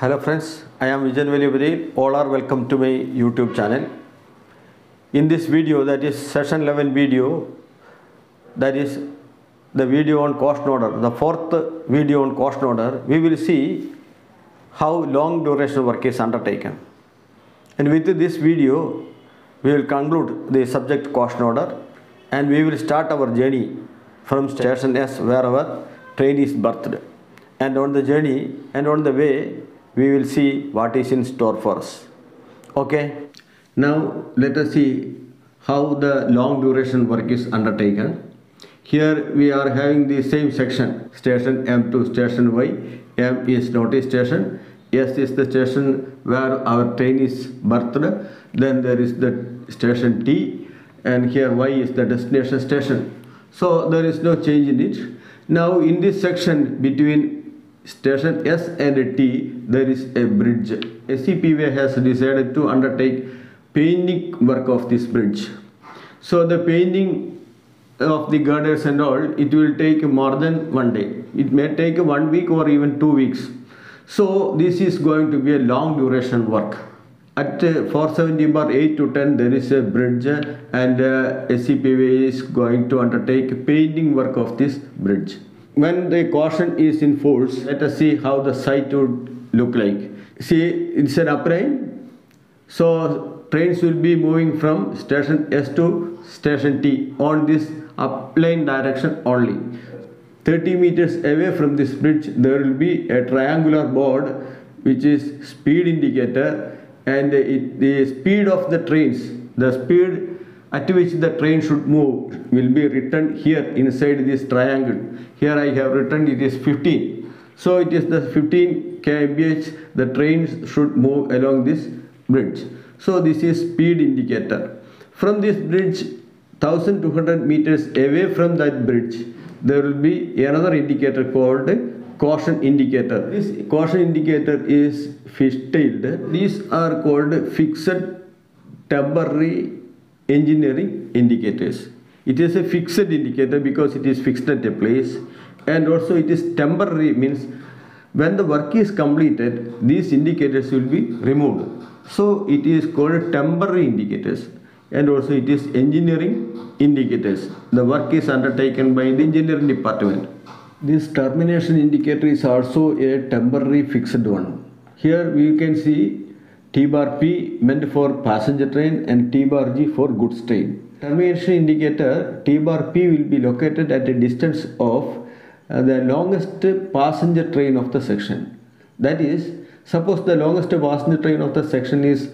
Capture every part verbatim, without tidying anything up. Hello friends, I am Vijayan Valiyapurayil. All are welcome to my YouTube channel. In this video, that is session eleven video, that is the video on cost and order, the fourth video on cost and order, we will see how long duration work is undertaken. And with this video, we will conclude the subject cost and order and we will start our journey from station S where our train is berthed. And on the journey and on the way, we will see what is in store for us. Okay. Now let us see how the long duration work is undertaken. Here we are having the same section, station M to station Y. M is notice station, S is the station where our train is berthed. Then there is the station T, and here Y is the destination station. So there is no change in it. Now in this section between station S and T, there is a bridge. S C P has decided to undertake painting work of this bridge. So the painting of the girders and all, it will take more than one day. It may take one week or even two weeks. So this is going to be a long duration work. At four seventy bar eight to ten, there is a bridge and S C P is going to undertake painting work of this bridge. When the caution is in force, let us see how the site would look like. See, it's an uprime. So trains will be moving from station S to station T on this upline direction only. thirty meters away from this bridge, there will be a triangular board which is speed indicator, and it, the speed of the trains, the speed at which the train should move, will be written here inside this triangle. Here I have written it is fifteen. So it is the fifteen kilometers per hour the trains should move along this bridge. So this is speed indicator. From this bridge, twelve hundred meters away from that bridge, there will be another indicator called caution indicator. This caution indicator is fish-tailed. These are called fixed temporary engineering indicators. It is a fixed indicator because it is fixed at a place, and also it is temporary, means when the work is completed, these indicators will be removed. So it is called temporary indicators, and also it is engineering indicators. The work is undertaken by the engineering department. This termination indicator is also a temporary fixed one. Here we can see T B R P meant for passenger train and T B R G for goods train. Termination indicator T B R P will be located at a distance of uh, the longest passenger train of the section. That is, suppose the longest passenger train of the section is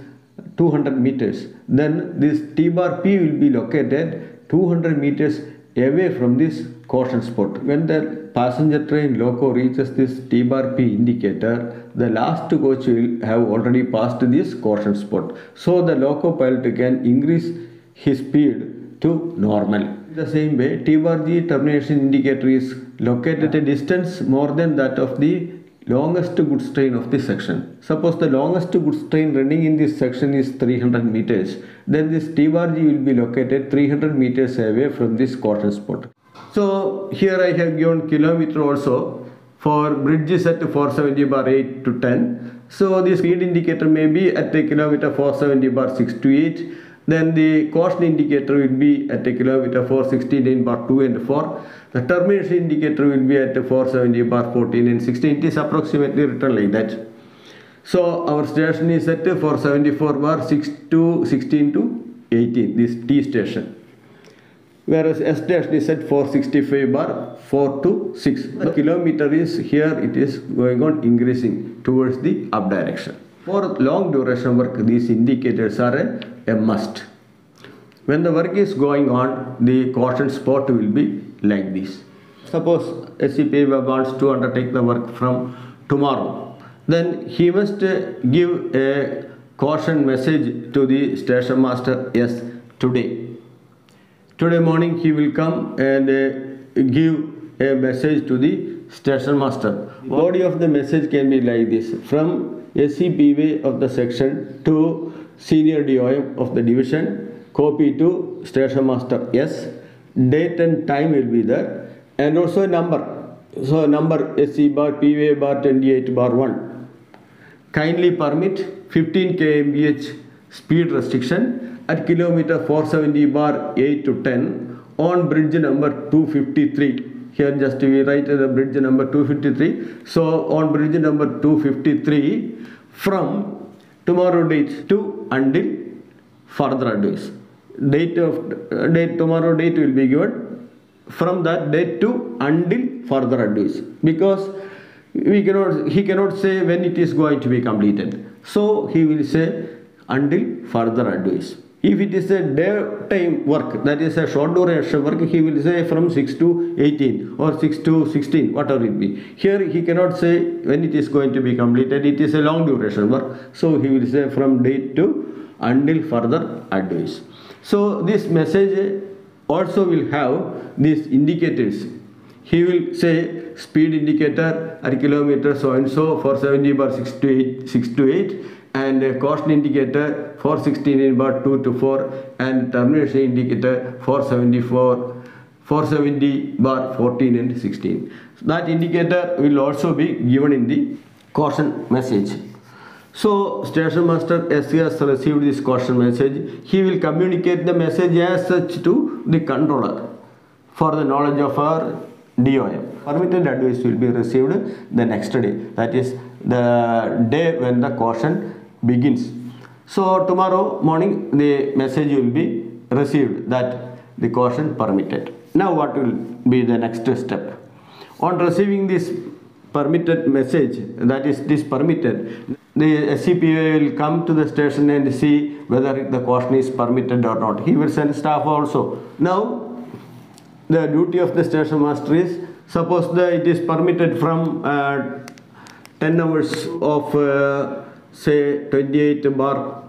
two hundred meters, then this T B R P will be located two hundred meters away from this caution spot. When the passenger train loco reaches this T B R P indicator, the last coach will have already passed this caution spot. So the loco pilot can increase his speed to normal. The same way, T B R G termination indicator is located at a distance more than that of the longest goods train of this section. Suppose the longest goods train running in this section is three hundred meters, then this T B R G will be located three hundred meters away from this caution spot. So here I have given kilometer also for bridges at four seventy bar eight to ten. So the speed indicator may be at a kilometer four seventy bar six to eight. Then the caution indicator will be at a kilometer four sixty-nine bar two and four. The termination indicator will be at four seventy bar fourteen and sixteen. It is approximately written like that. So our station is at four seventy-four bar six to sixteen to eighteen, this T station. Whereas S dash is at four sixty-five bar four to six. The kilometer is here, it is going on increasing towards the up direction. For long duration work, these indicators are a, a must. When the work is going on, the caution spot will be like this. Suppose S C P wants to undertake the work from tomorrow, then he must give a caution message to the station master S today. Today morning he will come and uh, give a message to the station master. Body of the message can be like this: from S C P of the section to senior D O M of the division, copy to station master S, date and time will be there, and also a number. So number S C bar P V bar twenty-eight bar one. kindly permit fifteen kilometers per hour speed restriction at kilometer four seventy bar eight to ten on bridge number two fifty-three. Here just we write the bridge number two fifty-three. So on bridge number two fifty-three, from tomorrow date to until further advice. Date of uh, date tomorrow date will be given, from that date to until further advice, because we cannot he cannot say when it is going to be completed. So he will say until further advice. If it is a daytime work, that is a short duration work, he will say from six to eighteen or six to sixteen, whatever it be. Here he cannot say when it is going to be completed. It is a long duration work. So he will say from date to until further advice. So this message also will have these indicators. He will say speed indicator at kilometer so and so for seventy bar six to eight, six to eight. And a cost indicator four sixteen bar two to four and termination indicator four seventy bar fourteen and sixteen. That indicator will also be given in the caution message. So station master as he has received this caution message, he will communicate the message as such to the controller for the knowledge of our D O M. Permitted advice will be received the next day, that is the day when the caution begins. So tomorrow morning the message will be received that the caution permitted. Now what will be the next step? On receiving this permitted message, that is this permitted, the C P A will come to the station and see whether the caution is permitted or not. He will send staff also. Now the duty of the station master is, suppose that it is permitted from uh, ten hours of uh, say twenty-eight bar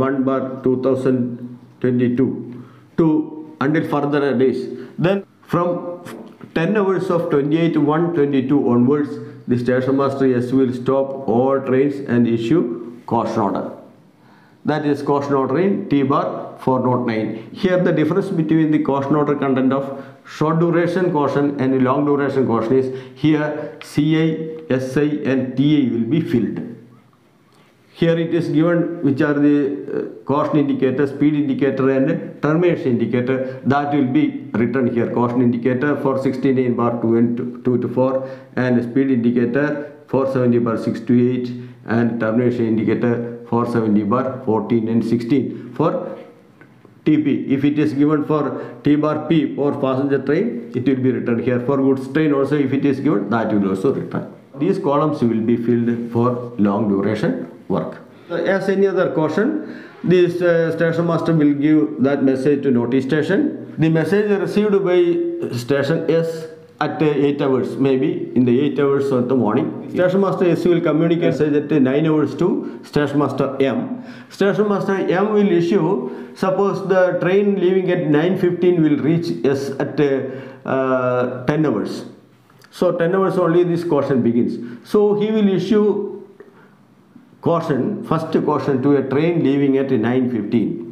one bar two thousand twenty-two to until further days. Then from ten hours of twenty-eight one twenty-two onwards, the station master S will stop all trains and issue caution order. That is caution order in T bar four oh nine. Here the difference between the caution order content of short duration caution and long duration caution is, here C I, S I and T I will be filled. Here it is given which are the uh, caution indicator, speed indicator and termination indicator, that will be written here. Caution indicator for sixteen bar two to four and speed indicator four seventy bar six to eight and termination indicator four seventy bar fourteen and sixteen for T P. If it is given for T B R P or passenger train, it will be written here. For goods train also if it is given, that will also written. These columns will be filled for long duration work. As any other caution, this uh, station master will give that message to notice station. The message received by station S at uh, eight hours, maybe in the eight hours of the morning. Station master S will communicate message at uh, nine hours to station master M. Station master M will issue, suppose the train leaving at nine fifteen will reach S at uh, uh, ten hours. So ten hours only this caution begins. So he will issue caution, first caution to a train leaving at nine fifteen.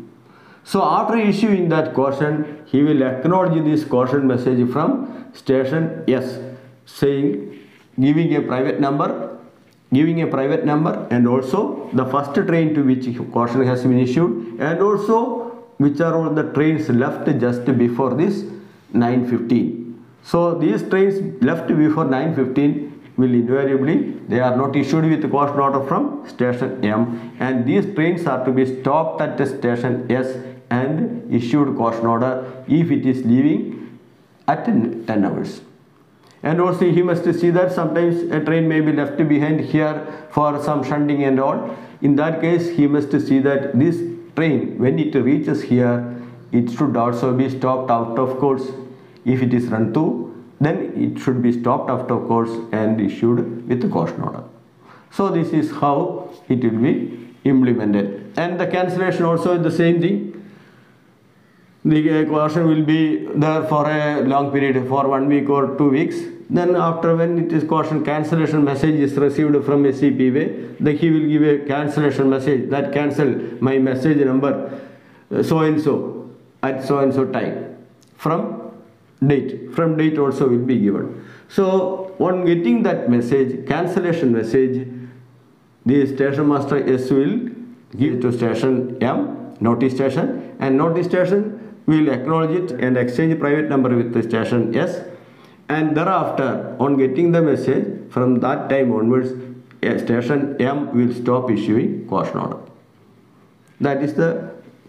So after issuing that caution, he will acknowledge this caution message from station S, saying, giving a private number, giving a private number and also the first train to which caution has been issued and also which are all the trains left just before this nine fifteen. So these trains left before nine fifteen will invariably, they are not issued with caution order from station M, and these trains are to be stopped at the station S and issued caution order if it is leaving at ten hours. And also he must see that sometimes a train may be left behind here for some shunting and all. In that case he must see that this train when it reaches here, it should also be stopped out of course. If it is run through, then it should be stopped after course and issued with caution order. So this is how it will be implemented. And the cancellation also is the same thing. The caution will be there for a long period, for one week or two weeks. Then after when it is caution cancellation message is received from a C P A, then he will give a cancellation message that cancel my message number so and so at so and so time from date, from date also will be given. So on getting that message, cancellation message, The station master S will give to station M, not the station, and not the station will acknowledge it and exchange private number with the station S. And thereafter, on getting the message, from that time onwards, station M will stop issuing caution order. That is the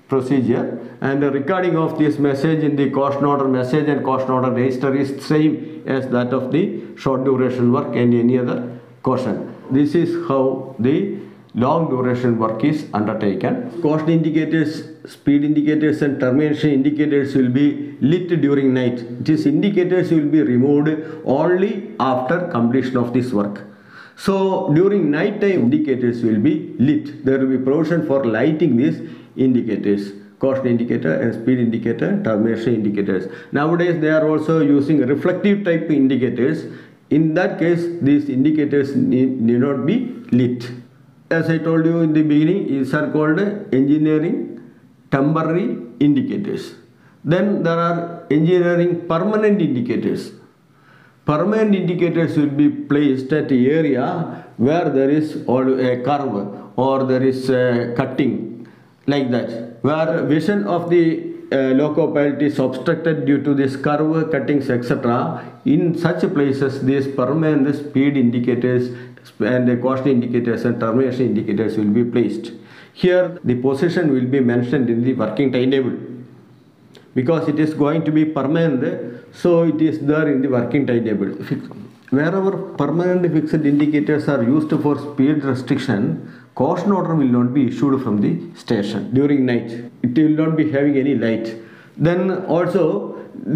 procedure. And the recording of this message in the caution order message and caution order register is same as that of the short duration work and any other caution. This is how the long duration work is undertaken. Caution indicators, speed indicators and termination indicators will be lit during night. These indicators will be removed only after completion of this work. So during night time indicators will be lit. There will be provision for lighting these indicators, caution indicator and speed indicator, termination indicators. Nowadays they are also using reflective type indicators. In that case, these indicators need, need not be lit. As I told you in the beginning, these are called engineering temporary indicators. Then there are engineering permanent indicators. Permanent indicators will be placed at the area where there is a curve or there is a cutting, like that, where vision of the Uh, loco pilot is obstructed due to this curve, cuttings, et cetera. In such places, these permanent speed indicators and the caution indicators and termination indicators will be placed. Here, the position will be mentioned in the working timetable because it is going to be permanent, so it is there in the working timetable. Wherever permanent fixed indicators are used for speed restriction, caution order will not be issued from the station during night. It will not be having any light. Then also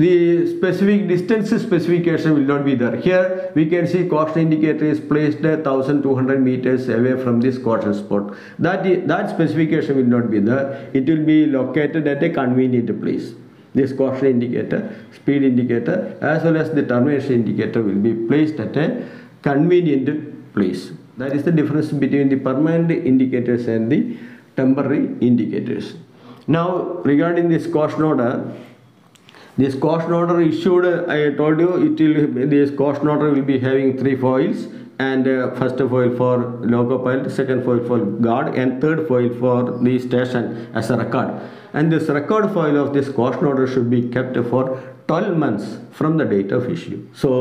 the specific distance specification will not be there. Here we can see caution indicator is placed twelve hundred meters away from this caution spot. That, that specification will not be there. It will be located at a convenient place. This caution indicator, speed indicator as well as the termination indicator will be placed at a convenient place. That is the difference between the permanent indicators and the temporary indicators. Now regarding this caution order, this caution order issued, I told you, it will, this caution order will be having three foils, and uh, first foil for loco pilot, second foil for guard, and third foil for the station as a record. And this record foil of this caution order should be kept for twelve months from the date of issue. So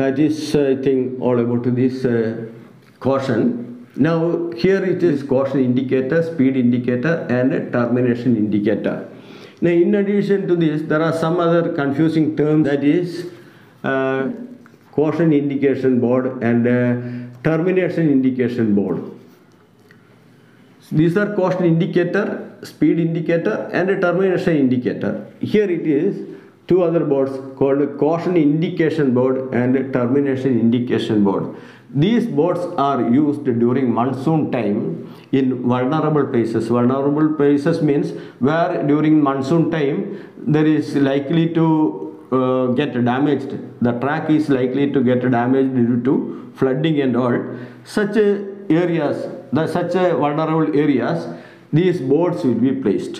that is, I think, all about this uh, caution. Now here it is caution indicator, speed indicator and termination indicator. Now in addition to this, there are some other confusing terms, that is uh, caution indication board and uh, termination indication board. These are caution indicator, speed indicator and a termination indicator. Here it is two other boards called caution indication board and termination indication board. These boards are used during monsoon time in vulnerable places. Vulnerable places means where during monsoon time there is likely to Uh, get damaged, the track is likely to get damaged due to flooding and all. Such uh, areas, the such uh, vulnerable areas, these boards will be placed.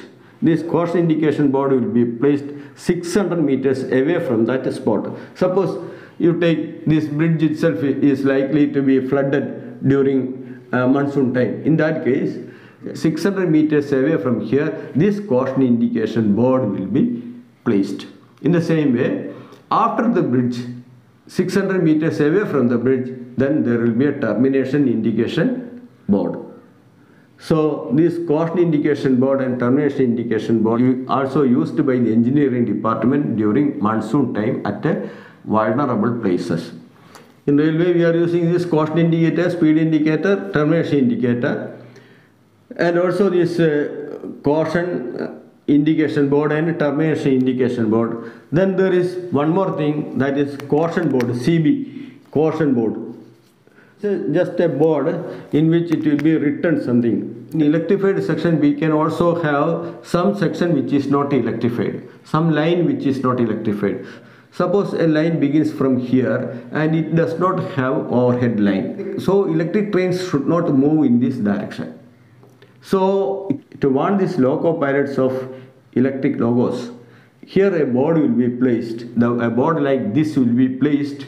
This caution indication board will be placed six hundred meters away from that spot. Suppose you take this bridge itself is likely to be flooded during uh, monsoon time. In that case, six hundred meters away from here, this caution indication board will be placed. In the same way, after the bridge, six hundred meters away from the bridge, then there will be a termination indication board. So this caution indication board and termination indication board are also used by the engineering department during monsoon time at vulnerable places. In railway, we are using this caution indicator, speed indicator, termination indicator, and also this uh, caution uh, indication board and termination indication board. Then there is one more thing, that is caution board, C B, caution board. It's just a board in which it will be written something. In electrified section, we can also have some section which is not electrified, some line which is not electrified. Suppose a line begins from here and it does not have overhead line. So electric trains should not move in this direction. So to warn these loco pilots of electric logos, here a board will be placed. Now a board like this will be placed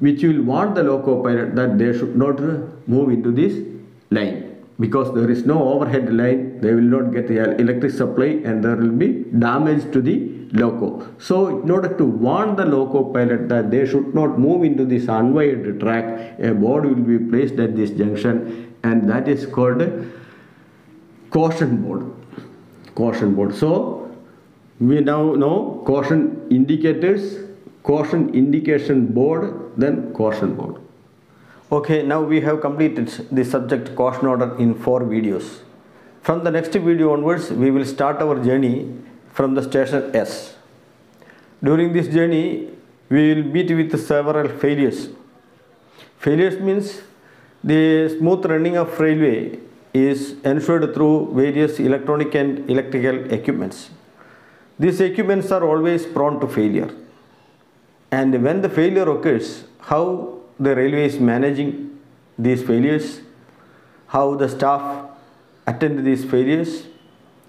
which will warn the loco pilot that they should not move into this line. Because there is no overhead line, they will not get the electric supply and there will be damage to the loco. So in order to warn the loco pilot that they should not move into this unwired track, a board will be placed at this junction and that is called caution board. Caution board. So we now know caution indicators, caution indication board, then caution board. Okay, now we have completed the subject caution order in four videos. From the next video onwards, we will start our journey from the station S. During this journey, we will meet with several failures. Failures means the smooth running of railway is ensured through various electronic and electrical equipments. These equipments are always prone to failure. And when the failure occurs, how the railway is managing these failures, how the staff attend these failures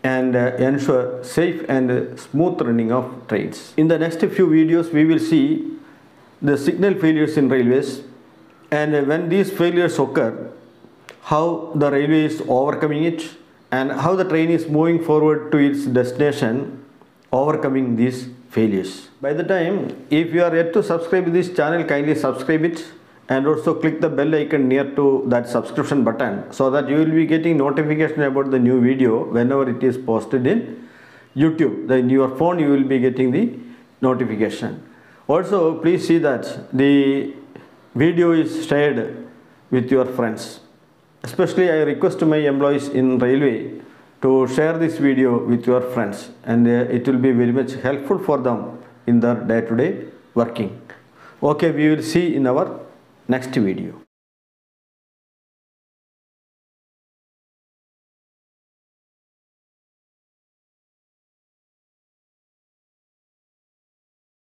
and uh, ensure safe and uh, smooth running of trains. In the next few videos, we will see the signal failures in railways and uh, when these failures occur, how the railway is overcoming it and how the train is moving forward to its destination, overcoming these failures. By the time, if you are yet to subscribe to this channel, kindly subscribe it and also click the bell icon near to that subscription button so that you will be getting notification about the new video whenever it is posted in YouTube. Then in your phone you will be getting the notification. Also, please see that the video is shared with your friends. Especially I request my employees in railway to share this video with your friends and uh, it will be very much helpful for them in their day-to-day working. Okay, we will see in our next video.